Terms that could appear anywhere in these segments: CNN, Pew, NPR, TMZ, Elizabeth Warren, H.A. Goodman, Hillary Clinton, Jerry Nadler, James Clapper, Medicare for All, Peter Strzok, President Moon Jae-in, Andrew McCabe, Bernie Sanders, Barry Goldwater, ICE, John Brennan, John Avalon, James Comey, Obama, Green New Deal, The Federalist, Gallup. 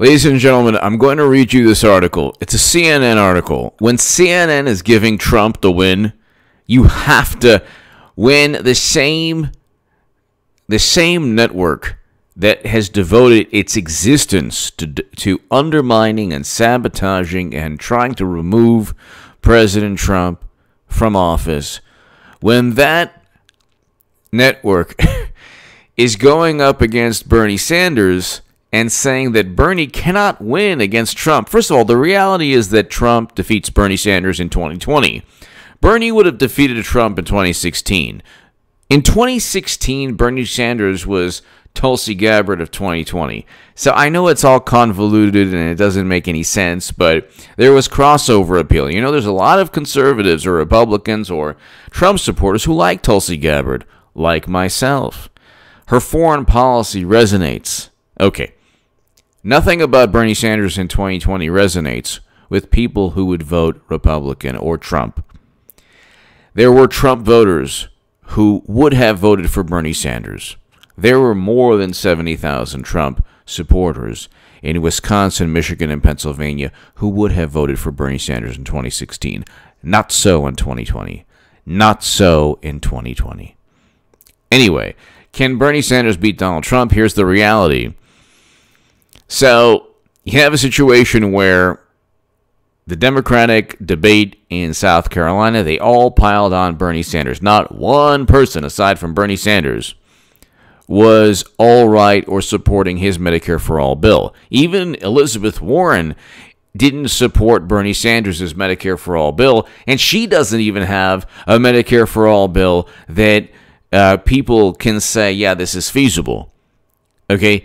Ladies and gentlemen, I'm going to read you this article. It's a CNN article. When CNN is giving Trump the win, you have to win the same network that has devoted its existence to undermining and sabotaging and trying to remove President Trump from office. When that network is going up against Bernie Sanders and saying that Bernie cannot win against Trump. First of all, the reality is that Trump defeats Bernie Sanders in 2020. Bernie would have defeated Trump in 2016. In 2016, Bernie Sanders was Tulsi Gabbard of 2020. So I know it's all convoluted and it doesn't make any sense, but there was crossover appeal. You know, there's a lot of conservatives or Republicans or Trump supporters who like Tulsi Gabbard, like myself. Her foreign policy resonates. Okay, nothing about Bernie Sanders in 2020 resonates with people who would vote Republican or Trump. There were Trump voters who would have voted for Bernie Sanders. There were more than 70,000 Trump supporters in Wisconsin, Michigan, and Pennsylvania who would have voted for Bernie Sanders in 2016. Not so in 2020. Not so in 2020. Anyway, can Bernie Sanders beat Donald Trump? Here's the reality. So you have a situation where the Democratic debate in South Carolina, they all piled on Bernie Sanders. Not one person, aside from Bernie Sanders, was all right or supporting his Medicare for All bill. Even Elizabeth Warren didn't support Bernie Sanders' Medicare for All bill, and she doesn't even have a Medicare for All bill that people can say, yeah, this is feasible. Okay?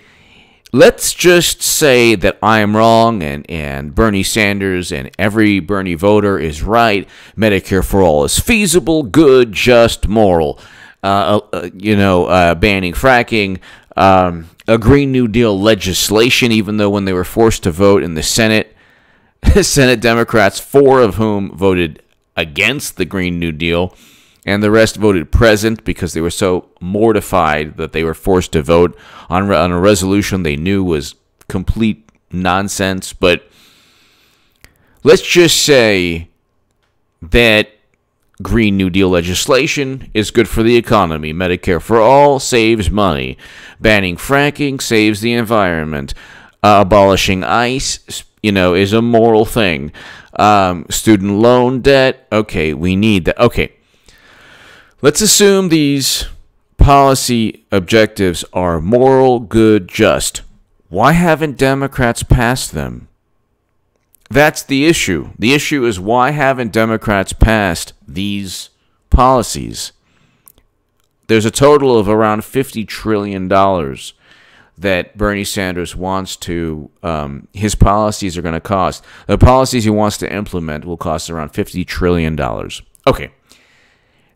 Let's just say that I am wrong and Bernie Sanders and every Bernie voter is right. Medicare for All is feasible, good, just, moral. Banning fracking, a Green New Deal legislation, even though when they were forced to vote in the Senate, Senate Democrats, four of whom voted against the Green New Deal, and the rest voted present because they were so mortified that they were forced to vote on a resolution they knew was complete nonsense. But let's just say that Green New Deal legislation is good for the economy. Medicare for All saves money. Banning fracking saves the environment. Abolishing ICE, you know, is a moral thing. Student loan debt, okay, we need that. Okay. Let's assume these policy objectives are moral, good, just. Why haven't Democrats passed them? That's the issue. The issue is why haven't Democrats passed these policies? There's a total of around $50 trillion that Bernie Sanders wants to, his policies are going to cost. The policies he wants to implement will cost around $50 trillion. Okay.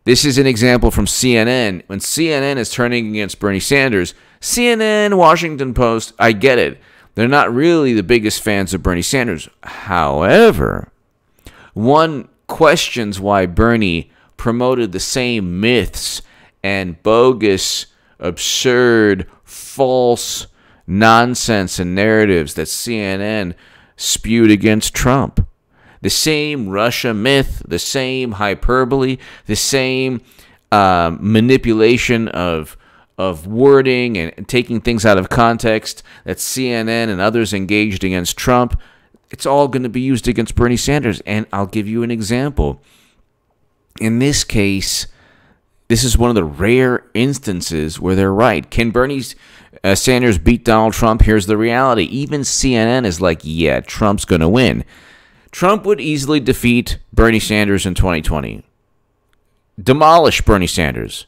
This is an example from CNN. When CNN is turning against Bernie Sanders, CNN, Washington Post, I get it. They're not really the biggest fans of Bernie Sanders. However, one questions why Bernie promoted the same myths and bogus, absurd, false nonsense and narratives that CNN spewed against Trump. The same Russia myth, the same hyperbole, the same manipulation of wording and taking things out of context that CNN and others engaged against Trump. It's all going to be used against Bernie Sanders. And I'll give you an example. In this case, this is one of the rare instances where they're right. Can Bernie Sanders beat Donald Trump? Here's the reality. Even CNN is like, yeah, Trump's going to win. Trump would easily defeat Bernie Sanders in 2020. Demolish Bernie Sanders.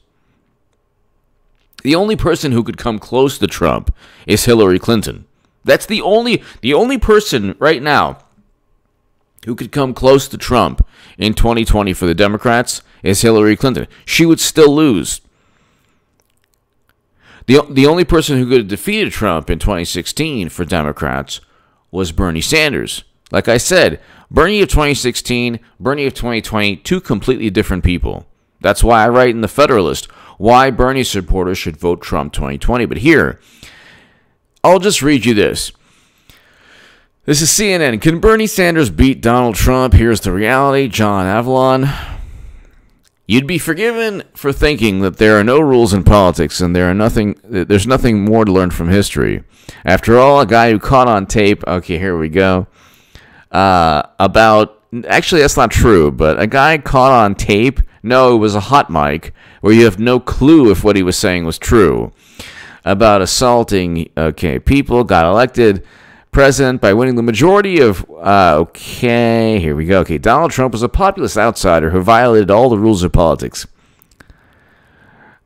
The only person who could come close to Trump is Hillary Clinton. That's the only person right now who could come close to Trump in 2020 for the Democrats is Hillary Clinton. She would still lose. The only person who could have defeated Trump in 2016 for Democrats was Bernie Sanders. Like I said, Bernie of 2016, Bernie of 2020, two completely different people. That's why I write in The Federalist, why Bernie supporters should vote Trump 2020. But here, I'll just read you this. This is CNN. Can Bernie Sanders beat Donald Trump? Here's the reality. John Avalon. You'd be forgiven for thinking that there are no rules in politics and there's nothing more to learn from history. After all, a guy who caught on tape, okay, here we go, actually that's not true, but a guy caught on tape, no, it was a hot mic where you have no clue if what he was saying was true, about assaulting, okay, people, got elected president by winning the majority of, okay, here we go. Okay, Donald Trump was a populist outsider who violated all the rules of politics.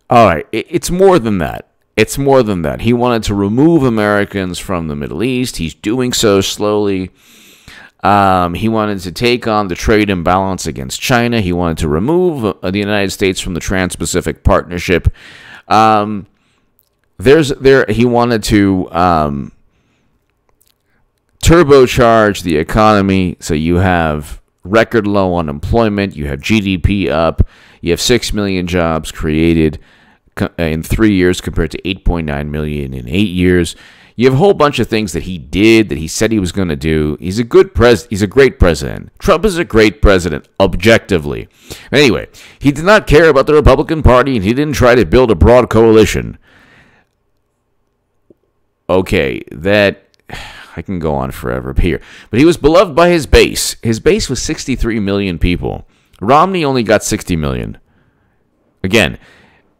All right, it's more than that. It's more than that. He wanted to remove Americans from the Middle East. He's doing so slowly. He wanted to take on the trade imbalance against China. He wanted to remove the United States from the Trans-Pacific Partnership. He wanted to turbocharge the economy, so you have record low unemployment, you have GDP up, you have 6 million jobs created in 3 years compared to 8.9 million in 8 years. You have a whole bunch of things that he did, that he said he was going to do. He's a good president. He's a great president. Trump is a great president, objectively. Anyway, he did not care about the Republican Party, and he didn't try to build a broad coalition. Okay, that... I can go on forever here. But he was beloved by his base. His base was 63 million people. Romney only got 60 million. Again,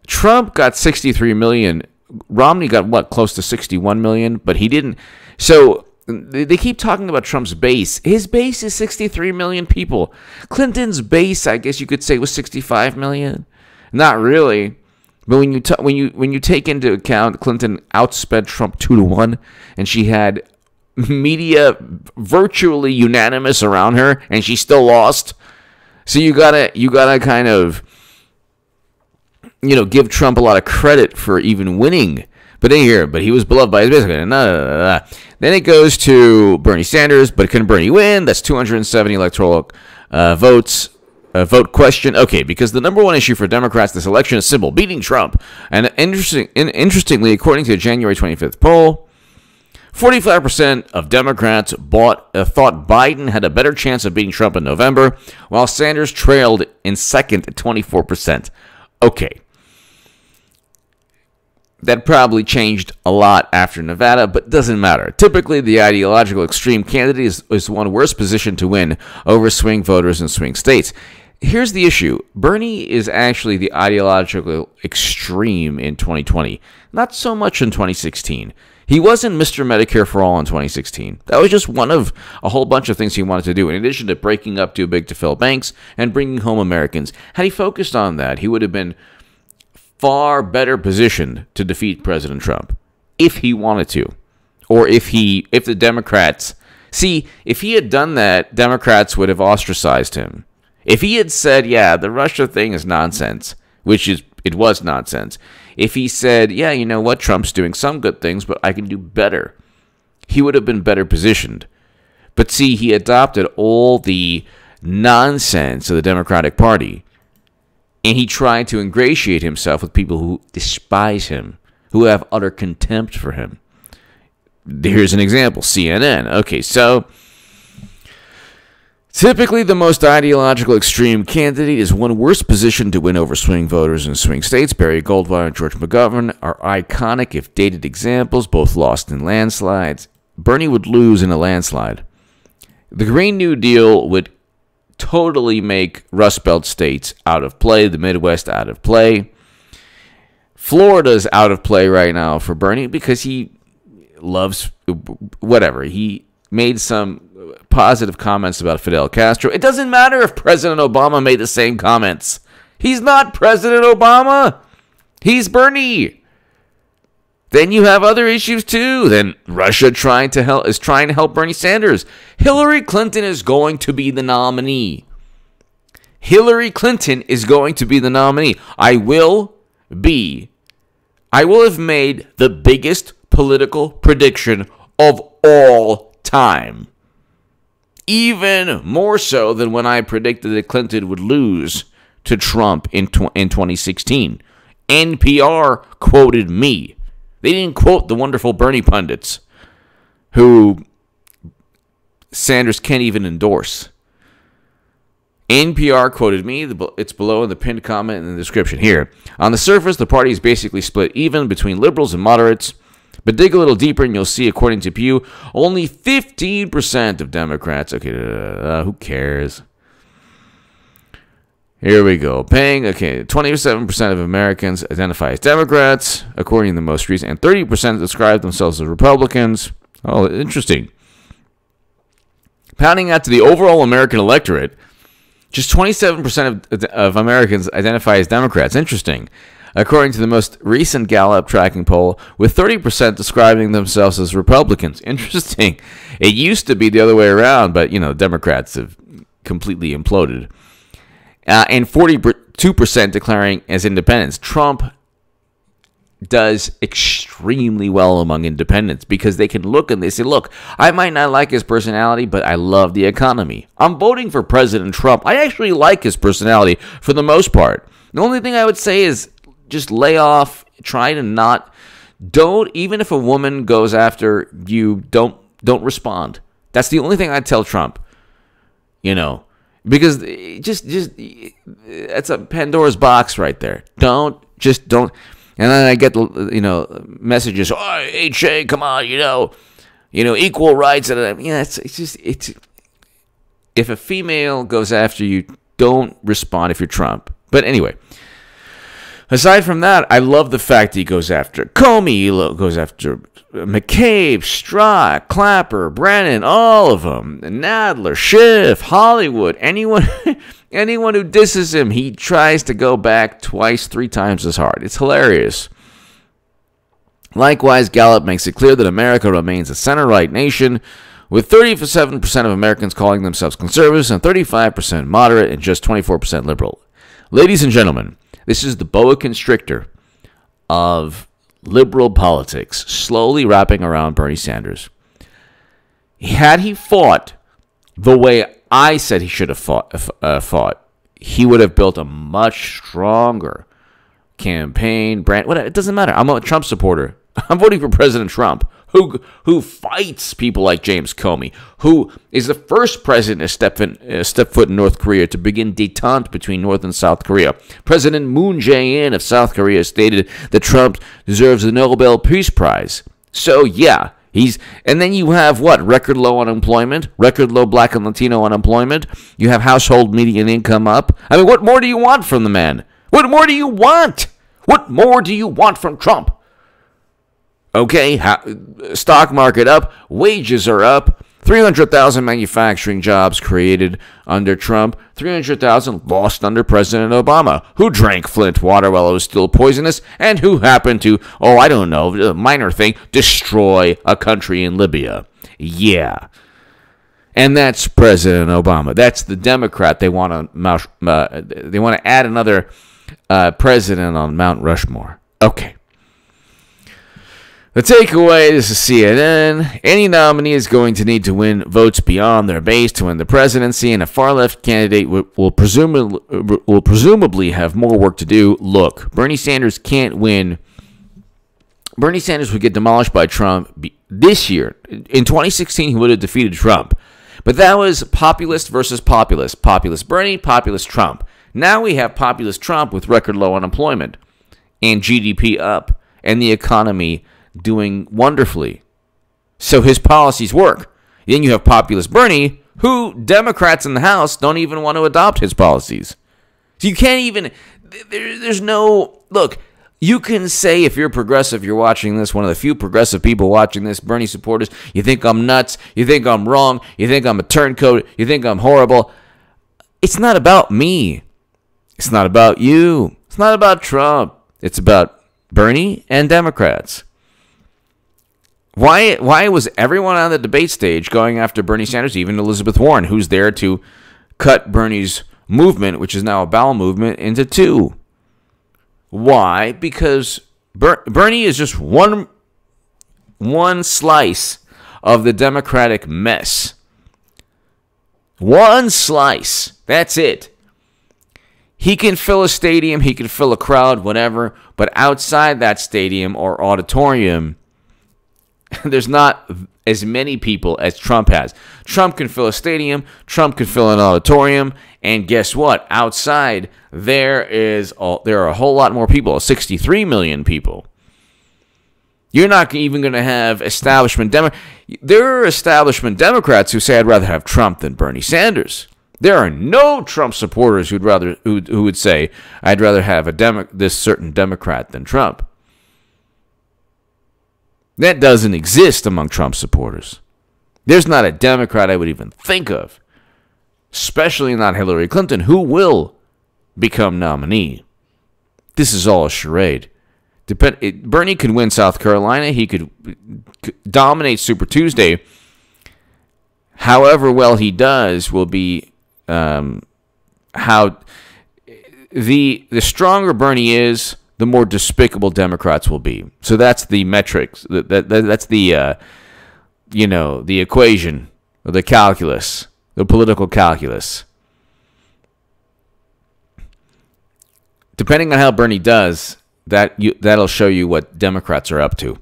Trump got 63 million. Romney got, what, close to 61 million? But he didn't. So they keep talking about Trump's base. His base is 63 million people. Clinton's base, I guess you could say, was 65 million. Not really. But when you take into account Clinton outsped Trump 2-1, and she had media virtually unanimous around her, and she still lost. So you gotta kind of, give Trump a lot of credit for even winning. But he was beloved by his base. Then it goes to Bernie Sanders. But can Bernie win? That's 270 electoral votes. Vote question. Okay, because the number one issue for Democrats this election is simple: beating Trump. And interestingly, according to a January 25th poll, 45% of Democrats thought Biden had a better chance of beating Trump in November, while Sanders trailed in second at 24%. Okay. That probably changed a lot after Nevada, but doesn't matter. Typically, the ideological extreme candidate is the one worse positioned to win over swing voters in swing states. Here's the issue. Bernie is actually the ideological extreme in 2020. Not so much in 2016. He wasn't Mr. Medicare for All in 2016. That was just one of a whole bunch of things he wanted to do, in addition to breaking up too big to fail banks and bringing home Americans. Had he focused on that, he would have been far better positioned to defeat President Trump if he wanted to, or if the Democrats... See, if he had done that, Democrats would have ostracized him. If he had said, yeah, the Russia thing is nonsense, it was nonsense. If he said, yeah, you know what, Trump's doing some good things, but I can do better, he would have been better positioned. But see, he adopted all the nonsense of the Democratic Party, and he tried to ingratiate himself with people who despise him, who have utter contempt for him. Here's an example, CNN. Okay, so... Typically, the most ideological extreme candidate is one worse positioned to win over swing voters in swing states. Barry Goldwater and George McGovern are iconic, if dated, examples, both lost in landslides. Bernie would lose in a landslide. The Green New Deal would totally make Rust Belt states out of play, the Midwest out of play. Florida's out of play right now for Bernie because he loves whatever. He made some positive comments about Fidel Castro. It doesn't matter if President Obama made the same comments. He's not President Obama. He's Bernie. Then you have other issues too. Then Russia is trying to help Bernie Sanders. Hillary Clinton is going to be the nominee. Hillary Clinton is going to be the nominee. I will have made the biggest political prediction of all time. Even more so than when I predicted that Clinton would lose to Trump in 2016. NPR quoted me. They didn't quote the wonderful Bernie pundits who Sanders can't even endorse. NPR quoted me. It's below in the pinned comment in the description here. On the surface, the party is basically split even between liberals and moderates. But dig a little deeper and you'll see, according to Pew, only 15% of Democrats. Okay, who cares? Here we go. Okay, 27% of Americans identify as Democrats, according to the most recent, and 30% describe themselves as Republicans. Oh, interesting. Pounding out to the overall American electorate, just 27% of Americans identify as Democrats. Interesting. According to the most recent Gallup tracking poll, with 30% describing themselves as Republicans. Interesting. It used to be the other way around, but, you know, Democrats have completely imploded. And 42% declaring as independents. Trump does extremely well among independents because they can look and they say, look, I might not like his personality, but I love the economy. I'm voting for President Trump. I actually like his personality for the most part. The only thing I would say is just lay off, try to not, don't, even if a woman goes after you, don't respond. That's the only thing I'd tell Trump, you know, because just that's a Pandora's box right there. Don't. And then I get the, you know, messages, oh, H.A., come on, you know, equal rights. And yeah, it's if a female goes after you, don't respond if you're Trump. But anyway, aside from that, I love the fact that he goes after Comey, he goes after McCabe, Strzok, Clapper, Brennan, all of them, Nadler, Schiff, Hollywood, anyone who disses him, he tries to go back twice, three times as hard. It's hilarious. Likewise, Gallup makes it clear that America remains a center-right nation, with 37% of Americans calling themselves conservatives and 35% moderate and just 24% liberal. Ladies and gentlemen, this is the boa constrictor of liberal politics, slowly wrapping around Bernie Sanders. Had he fought the way I said he should have fought, he would have built a much stronger campaign brand. It doesn't matter. I'm a Trump supporter. I'm voting for President Trump, who fights people like James Comey, who is the first president to step foot in North Korea to begin détente between North and South Korea. President Moon Jae-in of South Korea stated that Trump deserves the Nobel Peace Prize. So yeah, and then you have what? Record low unemployment, record low Black and Latino unemployment. You have household median income up. I mean, what more do you want from the man? What more do you want? What more do you want from Trump? Okay, stock market up, wages are up, 300,000 manufacturing jobs created under Trump, 300,000 lost under President Obama, who drank Flint water while it was still poisonous, and who happened to, oh, I don't know, a minor thing, destroy a country in Libya. Yeah. And that's President Obama. That's the Democrat they want to add another president on Mount Rushmore. Okay. The takeaway, this is CNN, any nominee is going to need to win votes beyond their base to win the presidency, and a far-left candidate will presumably have more work to do. Look, Bernie Sanders can't win. Bernie Sanders would get demolished by Trump this year. In 2016, he would have defeated Trump. But that was populist versus populist. Populist Bernie, populist Trump. Now we have populist Trump with record low unemployment and GDP up and the economy doing wonderfully, so his policies work. Then you have populist Bernie, who Democrats in the House don't even want to adopt his policies. So you can't even. There's no look. You can say, if you're progressive, you're watching this, one of the few progressive people watching this, Bernie supporters, you think I'm nuts, you think I'm wrong, you think I'm a turncoat, you think I'm horrible. It's not about me. It's not about you. It's not about Trump. It's about Bernie and Democrats. Why was everyone on the debate stage going after Bernie Sanders, even Elizabeth Warren, who's there to cut Bernie's movement, which is now a bowel movement, into two? Why? Because Bernie is just one slice of the Democratic mess. One slice. That's it. He can fill a stadium, he can fill a crowd, whatever, but outside that stadium or auditorium, there's not as many people as Trump has. Trump can fill a stadium. Trump can fill an auditorium. And guess what? Outside, there are a whole lot more people, 63 million people. You're not even going to have establishment Democrats. There are establishment Democrats who say, I'd rather have Trump than Bernie Sanders. There are no Trump supporters who would say, I'd rather have this certain Democrat than Trump. That doesn't exist among Trump supporters. There's not a Democrat I would even think of, especially not Hillary Clinton, who will become nominee. This is all a charade. Bernie could win South Carolina. He could dominate Super Tuesday. However well he does will be how the stronger Bernie is, the more despicable Democrats will be. So that's the metrics. That's the the equation, or the calculus, the political calculus. Depending on how Bernie does, that'll show you what Democrats are up to.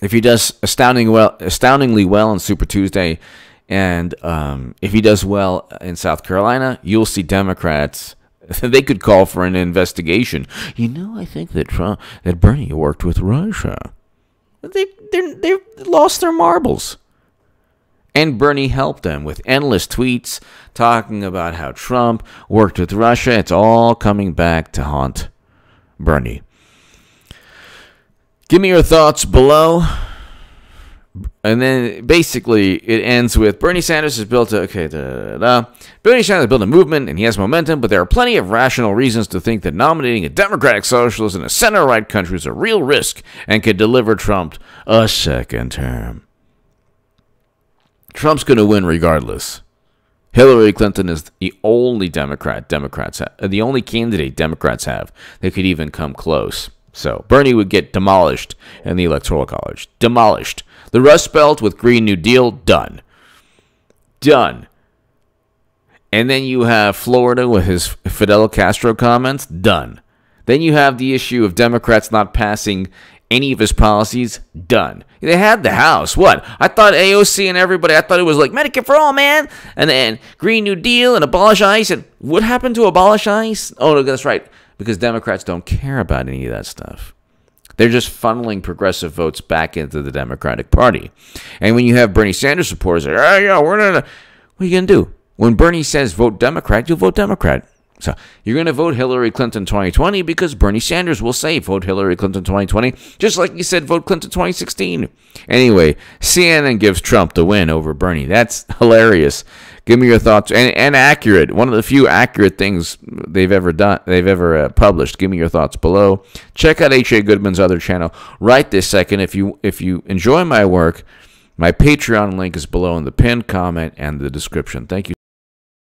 If he does astoundingly well on Super Tuesday, and if he does well in South Carolina, you'll see Democrats. They could call for an investigation. I think that Bernie worked with Russia. They've lost their marbles. And Bernie helped them with endless tweets talking about how Trump worked with Russia. It's all coming back to haunt Bernie. Give me your thoughts below. And then basically it ends with Bernie Sanders has built Bernie Sanders has built a movement and he has momentum, but there are plenty of rational reasons to think that nominating a democratic socialist in a center-right country is a real risk and could deliver Trump a second term. Trump's going to win regardless. Hillary Clinton is the only the only candidate Democrats have that could even come close. So Bernie would get demolished in the Electoral College. Demolished. The Rust Belt with Green New Deal, done. Done. And then you have Florida with his Fidel Castro comments, done. Then you have the issue of Democrats not passing any of his policies, done. They had the House. What? I thought AOC and everybody, I thought it was like Medicare for All, man. And then Green New Deal and abolish ICE. And what happened to abolish ICE? Oh, that's right. Because Democrats don't care about any of that stuff. They're just funneling progressive votes back into the Democratic Party. And when you have Bernie Sanders supporters, like, oh, yeah, we're not. What are you going to do? When Bernie says vote Democrat, you'll vote Democrat. So you're going to vote Hillary Clinton 2020 because Bernie Sanders will say vote Hillary Clinton 2020, just like he said vote Clinton 2016. Anyway, CNN gives Trump the win over Bernie. That's hilarious. Give me your thoughts, and accurate. One of the few accurate things they've ever done, they've ever published. Give me your thoughts below. Check out H.A. Goodman's other channel right this second. If you enjoy my work, my Patreon link is below in the pinned comment and the description. Thank you.